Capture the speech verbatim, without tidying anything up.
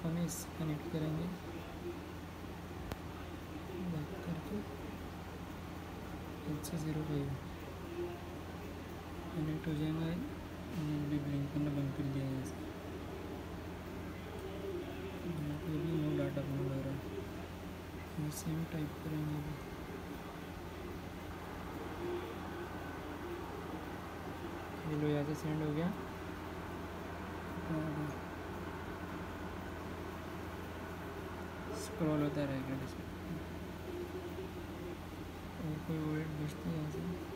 Phone है, इससे connect करेंगे बैक करके एक से ज़ीरो फाइव कनेक्ट हो जाएगा। नेट भी ब्लिंक करना बंद कर दिया है, इसका भी नो डाटा बंद हो रहा है। सेम टाइप करेंगे अभी लो, यहाँ से सेंड हो गया। स्क्रॉल होता रहेगा डिस्प्ले और कोई वर्ड भेजते हैं यहाँ से।